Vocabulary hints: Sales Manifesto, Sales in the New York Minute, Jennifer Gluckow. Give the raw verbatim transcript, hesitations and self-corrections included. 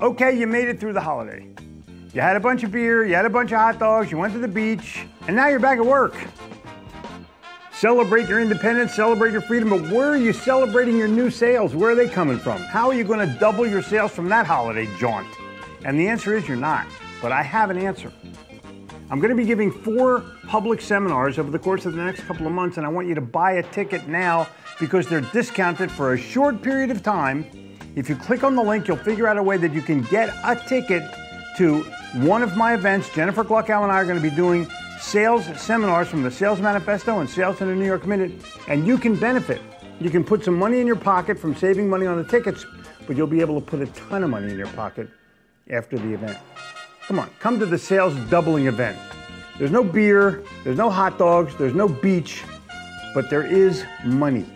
Okay, you made it through the holiday. You had a bunch of beer, you had a bunch of hot dogs, you went to the beach, and now you're back at work. Celebrate your independence, celebrate your freedom, but where are you celebrating your new sales? Where are they coming from? How are you going to double your sales from that holiday jaunt? And the answer is you're not, but I have an answer. I'm going to be giving four public seminars over the course of the next couple of months, and I want you to buy a ticket now because they're discounted for a short period of time. If you click on the link, you'll figure out a way that you can get a ticket to one of my events. Jennifer Gluckow and I are going to be doing sales seminars from the Sales Manifesto and Sales in the New York Minute, and you can benefit. You can put some money in your pocket from saving money on the tickets, but you'll be able to put a ton of money in your pocket after the event. Come on, come to the sales doubling event. There's no beer, there's no hot dogs, there's no beach, but there is money.